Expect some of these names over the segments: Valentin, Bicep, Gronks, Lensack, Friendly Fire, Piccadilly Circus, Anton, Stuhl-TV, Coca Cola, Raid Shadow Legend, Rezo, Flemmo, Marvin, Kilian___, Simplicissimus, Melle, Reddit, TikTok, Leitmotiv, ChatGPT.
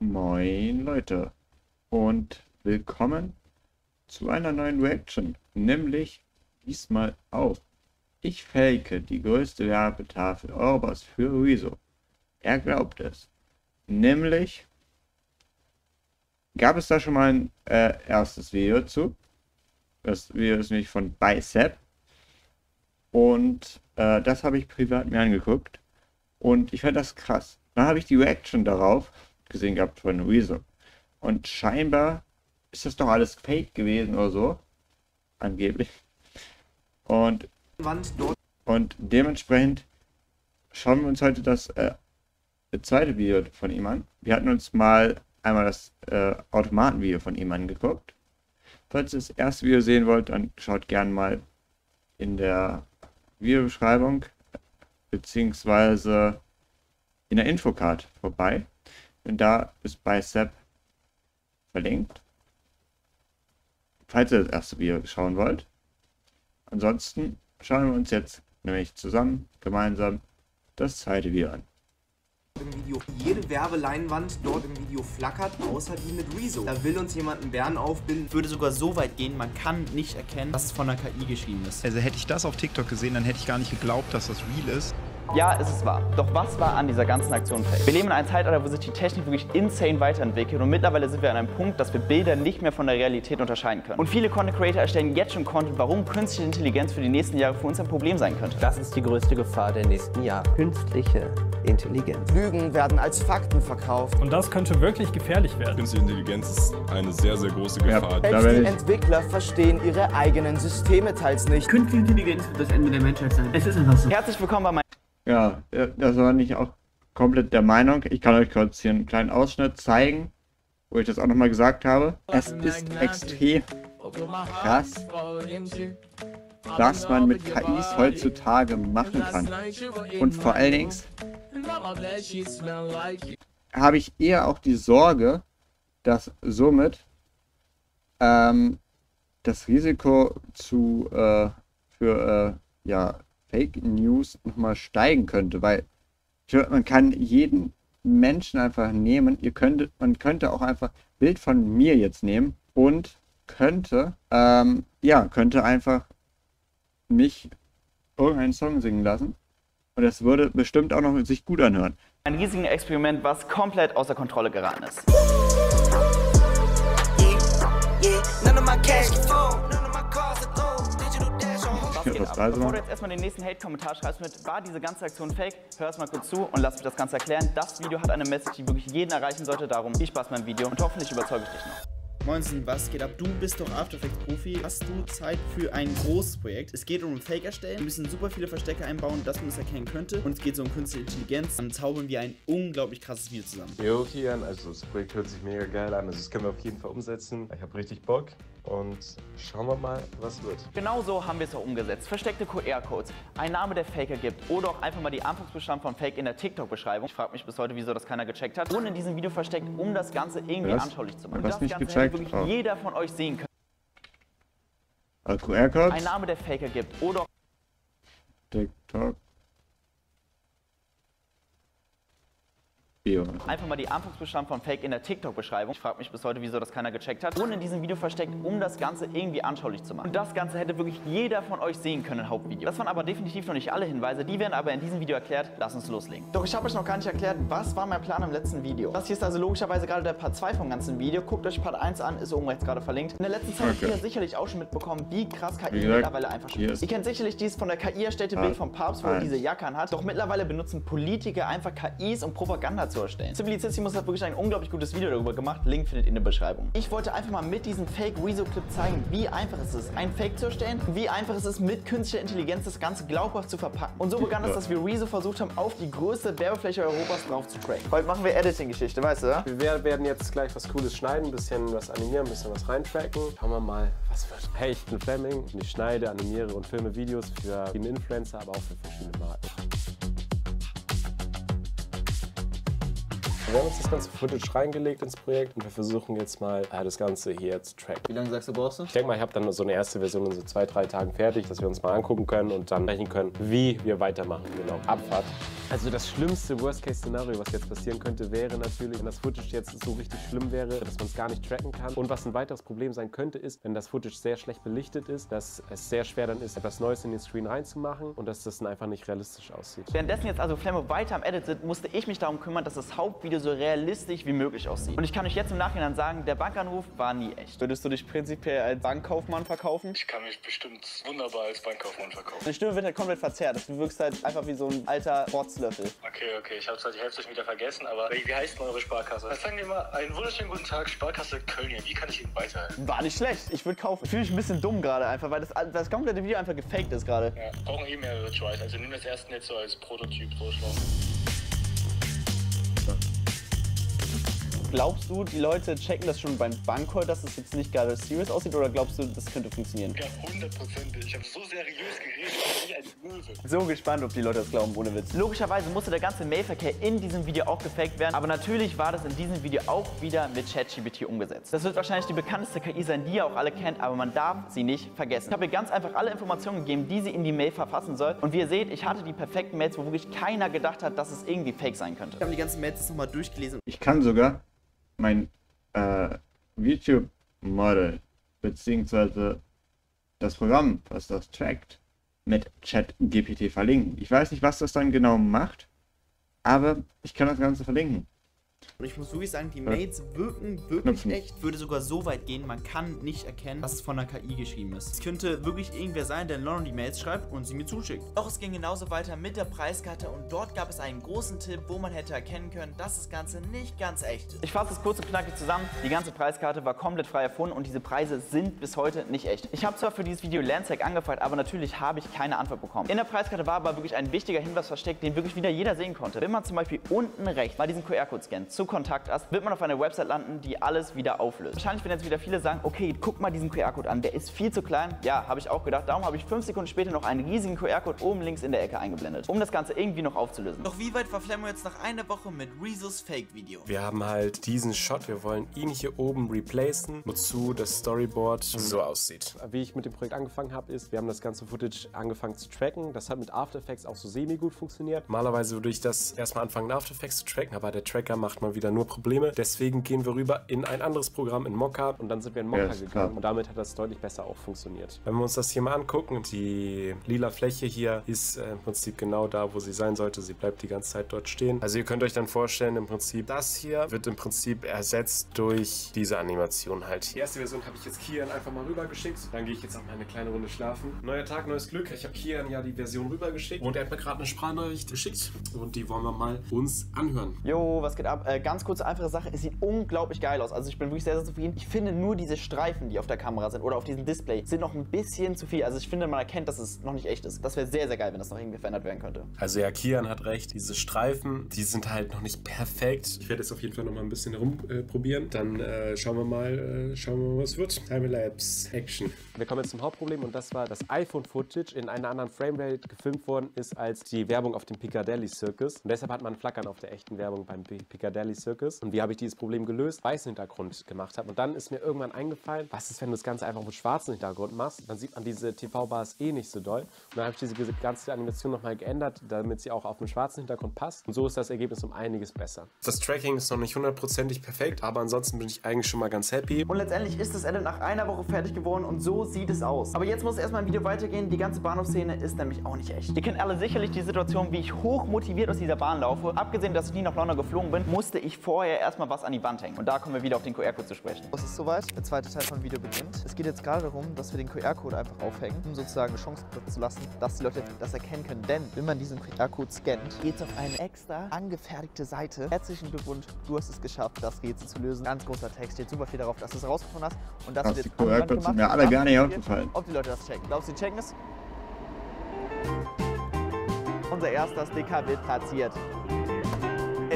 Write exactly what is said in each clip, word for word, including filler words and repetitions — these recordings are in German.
Moin Leute und willkommen zu einer neuen Reaction, nämlich diesmal auf Ich fake die größte Werbetafel Orbas für Rezo. Er glaubt es. Nämlich gab es da schon mal ein äh, erstes Video zu. Das Video ist nämlich von Bicep und äh, das habe ich privat mir angeguckt und ich fand das krass. Dann habe ich die Reaction darauf gesehen gehabt von Rezo. Und scheinbar ist das doch alles fake gewesen oder so. Angeblich. Und, und dementsprechend schauen wir uns heute das äh, zweite Video von ihm an. Wir hatten uns mal einmal das äh, Automatenvideo von ihm angeguckt. Falls ihr das erste Video sehen wollt, dann schaut gerne mal in der Videobeschreibung beziehungsweise in der Infocard vorbei. Und da ist Bicep verlinkt, falls ihr das erste Video schauen wollt. Ansonsten schauen wir uns jetzt nämlich zusammen, gemeinsam, das zweite Video an. Im Video jede Werbeleinwand dort im Video flackert, außer die mit Rezo. Da will uns jemand einen Bären aufbilden. Würde sogar so weit gehen, man kann nicht erkennen, dass es von der K I geschrieben ist. Also hätte ich das auf TikTok gesehen, dann hätte ich gar nicht geglaubt, dass das real ist. Ja, es ist wahr. Doch was war an dieser ganzen Aktion fake? Wir leben in einem Zeitalter, wo sich die Technik wirklich insane weiterentwickelt und mittlerweile sind wir an einem Punkt, dass wir Bilder nicht mehr von der Realität unterscheiden können. Und viele Content Creator erstellen jetzt schon Content, warum künstliche Intelligenz für die nächsten Jahre für uns ein Problem sein könnte. Das ist die größte Gefahr der nächsten Jahre. Künstliche Intelligenz. Lügen werden als Fakten verkauft. Und das könnte wirklich gefährlich werden. Künstliche Intelligenz ist eine sehr, sehr große Gefahr. Ja, selbst die Entwickler verstehen ihre eigenen Systeme teils nicht. Künstliche Intelligenz wird das Ende der Menschheit sein. Es ist einfach so. Herzlich willkommen bei meinem... Ja, das war nicht auch komplett der Meinung. Ich kann euch kurz hier einen kleinen Ausschnitt zeigen, wo ich das auch nochmal gesagt habe. Es ist extrem krass, was man mit K Is heutzutage machen kann. Und vor allen Dingen habe ich eher auch die Sorge, dass somit ähm, das Risiko zu äh, für äh, ja Fake News nochmal steigen könnte, weil man kann jeden Menschen einfach nehmen. Ihr könntet, man könnte auch einfach ein Bild von mir jetzt nehmen und könnte, ähm, ja, könnte einfach mich irgendeinen Song singen lassen und das würde bestimmt auch noch sich gut anhören. Ein riesiges Experiment, was komplett außer Kontrolle geraten ist. Bevor du jetzt erstmal den nächsten Hate-Kommentar schreibst mit, war diese ganze Aktion fake, hör es mal kurz zu und lass mich das Ganze erklären. Das Video hat eine Message, die wirklich jeden erreichen sollte, darum viel Spaß beim Video und hoffentlich überzeuge ich dich noch. Moinsen, was geht ab? Du bist doch After Effects Profi. Hast du Zeit für ein großes Projekt? Es geht um Fake erstellen. Wir müssen super viele Verstecke einbauen, dass man es erkennen könnte. Und es geht so um künstliche Intelligenz. Dann zaubern wir ein unglaublich krasses Video zusammen. Jo, Kian, also das Projekt hört sich mega geil an. Also das können wir auf jeden Fall umsetzen. Ich habe richtig Bock und schauen wir mal, was wird. Genau so haben wir es auch umgesetzt. Versteckte Q R-Codes, ein Name, der Faker gibt oder auch einfach mal die Anfangsbestand von Fake in der TikTok-Beschreibung. Ich frage mich bis heute, wieso das keiner gecheckt hat. Und in diesem Video versteckt, um das Ganze irgendwie was? anschaulich zu machen. Was nicht gecheckt? Wirklich oh. Jeder von euch sehen kann. Als Q R-Code? Ein Name, der Faker gibt, oder... TikTok. Bio. Einfach mal die Anfangsbestand von Fake in der TikTok-Beschreibung. Ich frage mich bis heute, wieso das keiner gecheckt hat. Und in diesem Video versteckt, um das Ganze irgendwie anschaulich zu machen. Und das Ganze hätte wirklich jeder von euch sehen können im Hauptvideo. Das waren aber definitiv noch nicht alle Hinweise. Die werden aber in diesem Video erklärt. Lass uns loslegen. Doch ich habe euch noch gar nicht erklärt, was war mein Plan im letzten Video. Das hier ist also logischerweise gerade der Part zwei vom ganzen Video. Guckt euch Part eins an, ist irgendwo jetzt gerade verlinkt. In der letzten Zeit habt ihr sicherlich auch schon mitbekommen, wie krass K I wie mittlerweile einfach schon ist. Ihr kennt sicherlich dieses von der K I erstellte ah. Bild vom Papst, wo er diese Jacke anhat. Doch mittlerweile benutzen Politiker einfach K Is, um Propaganda zu erstellen. Simplicissimus hat wirklich ein unglaublich gutes Video darüber gemacht. Link findet in der Beschreibung. Ich wollte einfach mal mit diesem Fake-Rezo-Clip zeigen, wie einfach es ist, ein Fake zu erstellen, wie einfach es ist, mit künstlicher Intelligenz das Ganze glaubhaft zu verpacken. Und so begann es, dass wir Rezo versucht haben, auf die größte Werbefläche Europas drauf zu cracken. Heute machen wir Editing-Geschichte, weißt du, oder? Wir werden jetzt gleich was Cooles schneiden, ein bisschen was animieren, ein bisschen was reintracken. Schauen wir mal, was wird. Hey, ich bin Fleming und ich schneide, animiere und filme Videos für viele Influencer, aber auch für verschiedene Marken. Wir haben jetzt das ganze Footage reingelegt ins Projekt und wir versuchen jetzt mal äh, das Ganze hier zu tracken. Wie lange sagst du, brauchst du? Ich denke mal, ich habe dann so eine erste Version in so zwei, drei Tagen fertig, dass wir uns mal angucken können und dann rechnen können, wie wir weitermachen. Genau, Abfahrt. Also das schlimmste Worst-Case-Szenario, was jetzt passieren könnte, wäre natürlich, wenn das Footage jetzt so richtig schlimm wäre, dass man es gar nicht tracken kann. Und was ein weiteres Problem sein könnte, ist, wenn das Footage sehr schlecht belichtet ist, dass es sehr schwer dann ist, etwas Neues in den Screen reinzumachen und dass das dann einfach nicht realistisch aussieht. Währenddessen jetzt also Flemmo weiter am Edit sind, musste ich mich darum kümmern, dass das Hauptvideo so realistisch wie möglich aussieht. Und ich kann euch jetzt im Nachhinein sagen, der Bankanruf war nie echt. Würdest du dich prinzipiell als Bankkaufmann verkaufen? Ich kann mich bestimmt wunderbar als Bankkaufmann verkaufen. Deine Stimme wird halt komplett verzerrt. Du wirkst halt einfach wie so ein alter Rotz. Löffel. Okay, okay, ich hab's halt die Hälfte schon wieder vergessen, aber wie heißt denn eure Sparkasse? Dann sagen wir mal, einen wunderschönen guten Tag, Sparkasse Köln hier, wie kann ich Ihnen weiterhelfen? War nicht schlecht, ich würde kaufen. Ich fühle mich ein bisschen dumm gerade einfach, weil das, das komplette Video einfach gefaked ist gerade. Ja, brauchen eh mehrere Tries, also nimm das erste jetzt so als Prototyp, so schlau. Glaubst du, die Leute checken das schon beim Bankcall, dass es jetzt nicht gerade serious aussieht, oder glaubst du, das könnte funktionieren? Ja, hundertprozentig. Ich habe so seriös geredet, wie als Möwe. So gespannt, ob die Leute das glauben, ohne Witz. Logischerweise musste der ganze Mailverkehr in diesem Video auch gefaked werden, aber natürlich war das in diesem Video auch wieder mit ChatGPT umgesetzt. Das wird wahrscheinlich die bekannteste K I sein, die ihr auch alle kennt, aber man darf sie nicht vergessen. Ich habe ihr ganz einfach alle Informationen gegeben, die sie in die Mail verfassen soll, und wie ihr seht, ich hatte die perfekten Mails, wo wirklich keiner gedacht hat, dass es irgendwie fake sein könnte. Ich habe die ganzen Mails nochmal durchgelesen. Ich kann sogar mein äh, YouTube-Model beziehungsweise das Programm, was das trackt, mit ChatGPT verlinken. Ich weiß nicht, was das dann genau macht, aber ich kann das Ganze verlinken. Und ich muss wirklich sagen, die Mails wirken wirklich Knopfen. echt. Würde sogar so weit gehen, man kann nicht erkennen, dass es von einer K I geschrieben ist. Es könnte wirklich irgendwer sein, der Lauren die Mails schreibt und sie mir zuschickt. Doch es ging genauso weiter mit der Preiskarte und dort gab es einen großen Tipp, wo man hätte erkennen können, dass das Ganze nicht ganz echt ist. Ich fasse es kurz und knackig zusammen. Die ganze Preiskarte war komplett frei erfunden und diese Preise sind bis heute nicht echt. Ich habe zwar für dieses Video Lensack angefragt, aber natürlich habe ich keine Antwort bekommen. In der Preiskarte war aber wirklich ein wichtiger Hinweis versteckt, den wirklich wieder jeder sehen konnte. Wenn man zum Beispiel unten rechts mal diesen Q R-Code scannt, zu Kontakt hast, wird man auf einer Website landen, die alles wieder auflöst. Wahrscheinlich werden jetzt wieder viele sagen, okay, guck mal diesen Q R-Code an, der ist viel zu klein. Ja, habe ich auch gedacht. Darum habe ich fünf Sekunden später noch einen riesigen Q R-Code oben links in der Ecke eingeblendet, um das Ganze irgendwie noch aufzulösen. Doch wie weit war Flemmo jetzt nach einer Woche mit Rezos Fake-Video? Wir haben halt diesen Shot, wir wollen ihn hier oben replacen, wozu das Storyboard so aussieht. Wie ich mit dem Projekt angefangen habe, ist, wir haben das ganze Footage angefangen zu tracken. Das hat mit After Effects auch so semi-gut funktioniert. Normalerweise würde ich das erstmal anfangen, After Effects zu tracken, aber der Tracker macht man wieder nur Probleme. Deswegen gehen wir rüber in ein anderes Programm, in Mokka, und dann sind wir in Mokka ja, gegangen klar. und damit hat das deutlich besser auch funktioniert. Wenn wir uns das hier mal angucken, die lila Fläche hier ist äh, im Prinzip genau da, wo sie sein sollte. Sie bleibt die ganze Zeit dort stehen. Also ihr könnt euch dann vorstellen, im Prinzip das hier wird im Prinzip ersetzt durch diese Animation halt. Die erste Version habe ich jetzt Kian einfach mal rübergeschickt. Dann gehe ich jetzt auch mal eine kleine Runde schlafen. Neuer Tag, neues Glück. Ich habe Kian ja die Version rübergeschickt und er hat mir gerade eine Sprachnachricht geschickt und die wollen wir mal uns anhören. Jo, was geht ab? Äh, ganz kurze, einfache Sache, es sieht unglaublich geil aus. Also ich bin wirklich sehr, sehr zufrieden. Ich finde nur diese Streifen, die auf der Kamera sind oder auf diesem Display, sind noch ein bisschen zu viel. Also ich finde, man erkennt, dass es noch nicht echt ist. Das wäre sehr, sehr geil, wenn das noch irgendwie verändert werden könnte. Also ja, Kian hat recht. Diese Streifen, die sind halt noch nicht perfekt. Ich werde jetzt auf jeden Fall noch mal ein bisschen rumprobieren. Äh, Dann äh, schauen wir mal, äh, schauen wir mal, was wird. Timelapse, Action. Wir kommen jetzt zum Hauptproblem und das war, dass iPhone-Footage in einer anderen Framerate gefilmt worden ist als die Werbung auf dem Piccadilly Circus. Und deshalb hat man Flackern auf der echten Werbung beim Piccadilly Circus. Und wie habe ich dieses Problem gelöst? Weißen Hintergrund gemacht habe. Und dann ist mir irgendwann eingefallen, was ist, wenn du das Ganze einfach mit schwarzen Hintergrund machst? Dann sieht man diese T V-Bars eh nicht so doll. Und dann habe ich diese ganze Animation nochmal geändert, damit sie auch auf dem schwarzen Hintergrund passt. Und so ist das Ergebnis um einiges besser. Das Tracking ist noch nicht hundertprozentig perfekt, aber ansonsten bin ich eigentlich schon mal ganz happy. Und letztendlich ist das Edit nach einer Woche fertig geworden und so sieht es aus. Aber jetzt muss erstmal ein Video weitergehen. Die ganze Bahnhofszene ist nämlich auch nicht echt. Ihr kennt alle sicherlich die Situation, wie ich hoch motiviert aus dieser Bahn laufe. Abgesehen, dass ich nie nach London geflogen bin, muss musste ich vorher erstmal was an die Wand hängen. Und da kommen wir wieder auf den Q R-Code zu sprechen. Es ist soweit, der zweite Teil vom Video beginnt. Es geht jetzt gerade darum, dass wir den Q R-Code einfach aufhängen, um sozusagen eine Chance zu lassen, dass die Leute das erkennen können. Denn wenn man diesen Q R-Code scannt, geht es auf eine extra angefertigte Seite. Herzlichen Glückwunsch, du hast es geschafft, das Rätsel zu lösen. Ganz großer Text, steht super viel darauf, dass du es rausgefunden hast. Und das wird jetzt Q R-Code sind mir alle gar nicht aufgefallen. Ob die Leute das checken. Glaubst du, die checken es? Unser erster Sticker wird platziert.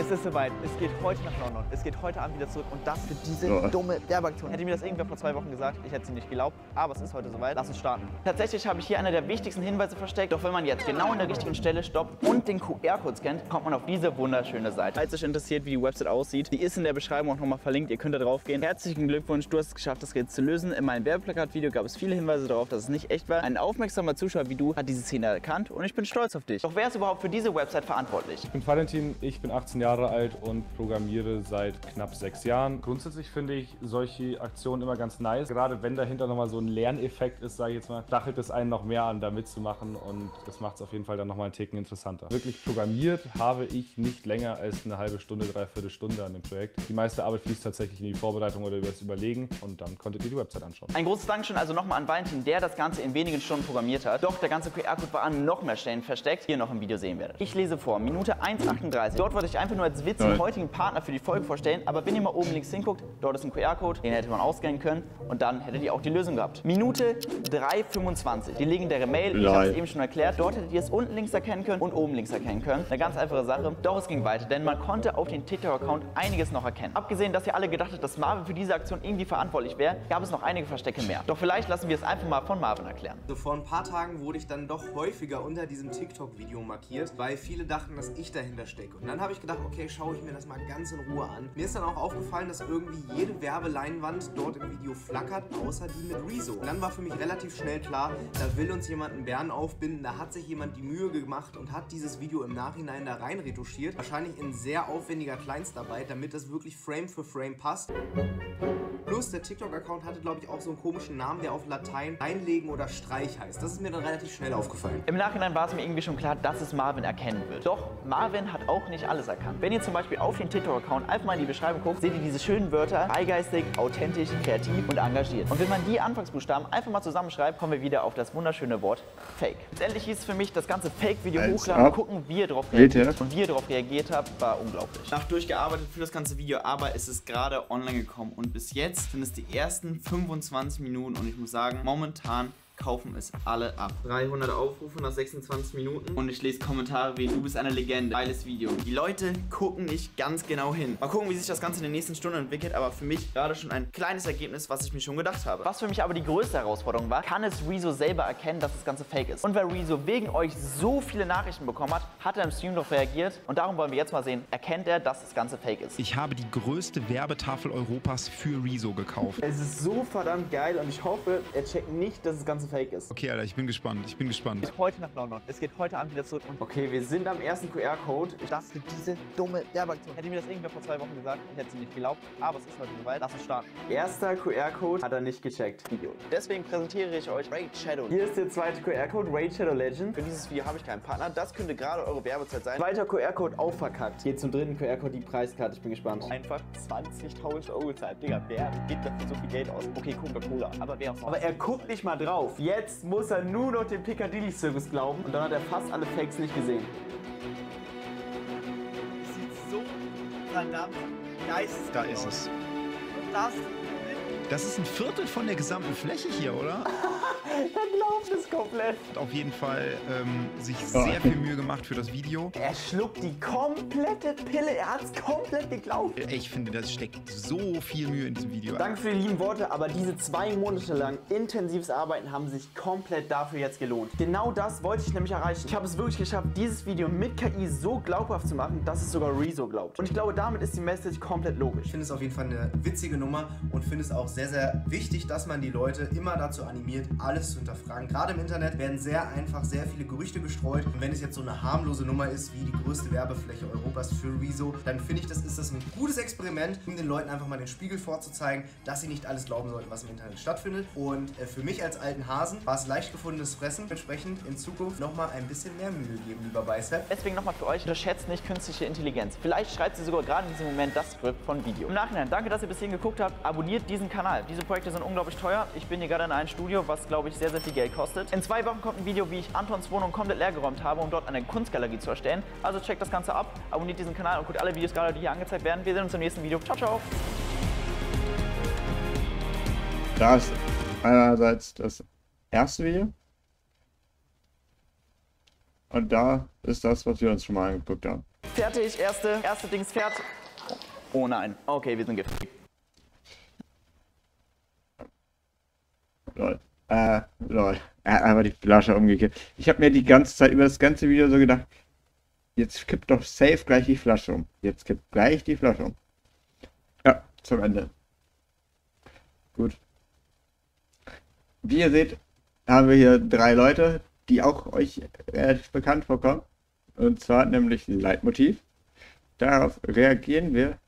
Es ist soweit. Es geht heute nach London. Es geht heute Abend wieder zurück. Und das für diese oh. dumme Werbeaktion. Hätte mir das irgendwer vor zwei Wochen gesagt, ich hätte sie nicht geglaubt. Aber es ist heute soweit. Lass uns starten. Tatsächlich habe ich hier einer der wichtigsten Hinweise versteckt. Doch wenn man jetzt genau an der richtigen Stelle stoppt und den Q R-Code scannt, kommt man auf diese wunderschöne Seite. Falls euch interessiert, wie die Website aussieht, die ist in der Beschreibung auch nochmal verlinkt. Ihr könnt da drauf gehen. Herzlichen Glückwunsch, du hast es geschafft, das Rätsel zu lösen. In meinem Werbeplakat-Video gab es viele Hinweise darauf, dass es nicht echt war. Ein aufmerksamer Zuschauer wie du hat diese Szene erkannt und ich bin stolz auf dich. Doch wer ist überhaupt für diese Website verantwortlich? Ich bin Valentin, ich bin achtzehn Jahre alt und programmiere seit knapp sechs Jahren. Grundsätzlich finde ich solche Aktionen immer ganz nice. Gerade wenn dahinter nochmal so ein Lerneffekt ist, sage ich jetzt mal, stachelt es einen noch mehr an, da mitzumachen und das macht es auf jeden Fall dann nochmal einen Ticken interessanter. Wirklich programmiert habe ich nicht länger als eine halbe Stunde, dreiviertel Stunde an dem Projekt. Die meiste Arbeit fließt tatsächlich in die Vorbereitung oder über das Überlegen und dann konntet ihr die Website anschauen. Ein großes Dankeschön also nochmal an Valentin, der das Ganze in wenigen Stunden programmiert hat. Doch der ganze Q R-Code war an noch mehr Stellen versteckt, die ihr noch im Video sehen werdet. Ich lese vor, Minute eins achtunddreißig. Dort wollte ich einfach nur als Witz den heutigen Partner für die Folge vorstellen, aber wenn ihr mal oben links hinguckt, dort ist ein Q R-Code, den hätte man ausscannen können und dann hättet ihr auch die Lösung gehabt. Minute drei fünfundzwanzig, die legendäre Mail, ich habe es eben schon erklärt, dort hättet ihr es unten links erkennen können und oben links erkennen können. Eine ganz einfache Sache, doch es ging weiter, denn man konnte auf den TikTok-Account einiges noch erkennen. Abgesehen, dass ihr alle gedacht habt, dass Marvin für diese Aktion irgendwie verantwortlich wäre, gab es noch einige Verstecke mehr. Doch vielleicht lassen wir es einfach mal von Marvin erklären. So, vor ein paar Tagen wurde ich dann doch häufiger unter diesem TikTok-Video markiert, weil viele dachten, dass ich dahinter stecke. Und dann habe ich gedacht, okay, schaue ich mir das mal ganz in Ruhe an. Mir ist dann auch aufgefallen, dass irgendwie jede Werbeleinwand dort im Video flackert, außer die mit Rezo. Und dann war für mich relativ schnell klar, da will uns jemand einen Bären aufbinden, da hat sich jemand die Mühe gemacht und hat dieses Video im Nachhinein da rein retuschiert. Wahrscheinlich in sehr aufwendiger Kleinstarbeit, damit das wirklich Frame für Frame passt. Plus, der TikTok-Account hatte, glaube ich, auch so einen komischen Namen, der auf Latein einlegen oder Streich heißt. Das ist mir dann relativ schnell aufgefallen. Im Nachhinein war es mir irgendwie schon klar, dass es Marvin erkennen wird. Doch Marvin hat auch nicht alles erkannt. Wenn ihr zum Beispiel auf den TikTok-Account einfach mal in die Beschreibung guckt, seht ihr diese schönen Wörter: freigeistig, authentisch, kreativ und engagiert. Und wenn man die Anfangsbuchstaben einfach mal zusammenschreibt, kommen wir wieder auf das wunderschöne Wort Fake. Letztendlich hieß es für mich, das ganze Fake-Video hochladen und gucken, wie ihr drauf reagiert. Und wie ihr darauf reagiert habt, war unglaublich. Nach durchgearbeitet für das ganze Video, aber es ist gerade online gekommen und bis jetzt sind es die ersten fünfundzwanzig Minuten und ich muss sagen, momentan kaufen es alle ab. dreihundert Aufrufe nach sechsundzwanzig Minuten und ich lese Kommentare wie: Du bist eine Legende, geiles Video. Die Leute gucken nicht ganz genau hin. Mal gucken, wie sich das Ganze in den nächsten Stunden entwickelt, aber für mich gerade schon ein kleines Ergebnis, was ich mir schon gedacht habe. Was für mich aber die größte Herausforderung war, kann es Rezo selber erkennen, dass das Ganze fake ist? Und weil Rezo wegen euch so viele Nachrichten bekommen hat, hat er im Stream darauf reagiert und darum wollen wir jetzt mal sehen, erkennt er, dass das Ganze fake ist? Ich habe die größte Werbetafel Europas für Rezo gekauft. Es ist so verdammt geil und ich hoffe, er checkt nicht, dass das Ganze fake ist. Okay, Alter, ich bin gespannt. Ich bin gespannt. Es geht heute nach London. Es geht heute Abend wieder zurück. Und okay, wir sind am ersten Q R-Code. Das für diese dumme Werbeaktion. Hätte mir das irgendwer vor zwei Wochen gesagt, ich hätte sie nicht geglaubt. Aber es ist heute soweit. Lass uns starten. Erster Q R-Code hat er nicht gecheckt. Video. Deswegen präsentiere ich euch Raid Shadow. Hier ist der zweite Q R-Code, Raid Shadow Legend. Für dieses Video habe ich keinen Partner. Das könnte gerade eure Werbezeit sein. Zweiter Q R-Code auch verkackt. Geht zum dritten Q R-Code, die Preiskarte. Ich bin gespannt. Einfach zwanzigtausend Euro Zeit. Digga, wer gibt dafür so viel Geld aus? Okay, Coca Cola. Aber wer auch. Aber er guckt nicht mal drauf. Jetzt muss er nur noch dem Piccadilly Circus glauben und dann hat er fast alle Fakes nicht gesehen. Das sieht so verdammt geisteskrank aus. Da ist es. Das, das ist ein Viertel von der gesamten Fläche hier, oder? Er glaubt es komplett. Hat auf jeden Fall ähm, sich sehr viel Mühe gemacht für das Video. Er schluckt die komplette Pille. Er hat es komplett geglaubt. Ich finde, das steckt so viel Mühe in diesem Video. Danke für die lieben Worte, aber diese zwei Monate lang intensives Arbeiten haben sich komplett dafür jetzt gelohnt. Genau das wollte ich nämlich erreichen. Ich habe es wirklich geschafft, dieses Video mit K I so glaubhaft zu machen, dass es sogar Rezo glaubt. Und ich glaube, damit ist die Message komplett logisch. Ich finde es auf jeden Fall eine witzige Nummer und finde es auch sehr, sehr wichtig, dass man die Leute immer dazu animiert, alles zu hinterfragen. Gerade im Internet werden sehr einfach sehr viele Gerüchte gestreut. Und wenn es jetzt so eine harmlose Nummer ist, wie die größte Werbefläche Europas für Rezo, dann finde ich, das ist das ein gutes Experiment, um den Leuten einfach mal den Spiegel vorzuzeigen, dass sie nicht alles glauben sollten, was im Internet stattfindet. Und äh, für mich als alten Hasen war es leicht gefundenes Fressen. Entsprechend in Zukunft nochmal ein bisschen mehr Mühe geben, lieber Bicep. Deswegen nochmal für euch, unterschätzt nicht künstliche Intelligenz. Vielleicht schreibt sie sogar gerade in diesem Moment das Skript von Video. Im Nachhinein, danke, dass ihr bis hierhin geguckt habt. Abonniert diesen Kanal. Diese Projekte sind unglaublich teuer. Ich bin hier gerade in einem Studio, was glaube ich sehr, sehr viel Geld kostet. In zwei Wochen kommt ein Video, wie ich Antons Wohnung komplett leergeräumt habe, um dort eine Kunstgalerie zu erstellen. Also checkt das Ganze ab, abonniert diesen Kanal und guckt alle Videos gerade, die hier angezeigt werden. Wir sehen uns im nächsten Video. Ciao, ciao! Das ist einerseits das erste Video und da ist das, was wir uns schon mal angeguckt haben. fertig. Erste, erste Dings fertig. Oh nein. Okay, wir sind gefickt. Lol. Äh, lol. Er hat einfach die Flasche umgekippt. Ich habe mir die ganze Zeit über das ganze Video so gedacht, jetzt kippt doch safe gleich die Flasche um. Jetzt kippt gleich die Flasche um. Ja, zum Ende. Gut. Wie ihr seht, haben wir hier drei Leute, die auch euch relativ bekannt vorkommen. Und zwar nämlich Leitmotiv. Darauf reagieren wir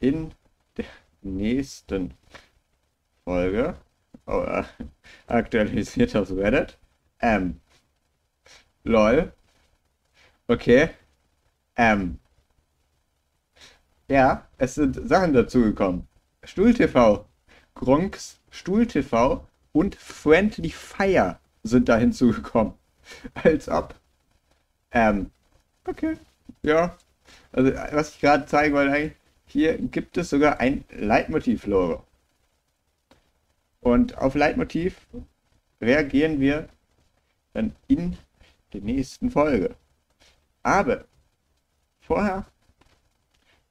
in der nächsten Folge. Oh, äh, aktualisiert aus Reddit. Ähm. Lol. Okay. Ähm. Ja, es sind Sachen dazugekommen. Stuhl-T V, Gronks, Stuhl-T V und Friendly Fire sind da hinzugekommen. Als ob. Ähm. Okay. Ja. Also, was ich gerade zeigen wollte, hier gibt es sogar ein Leitmotiv-Logo. Und auf Leitmotiv reagieren wir dann in der nächsten Folge. Aber vorher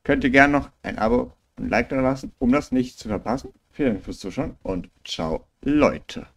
könnt ihr gerne noch ein Abo und ein Like da lassen, um das nicht zu verpassen. Vielen Dank fürs Zuschauen und ciao, Leute.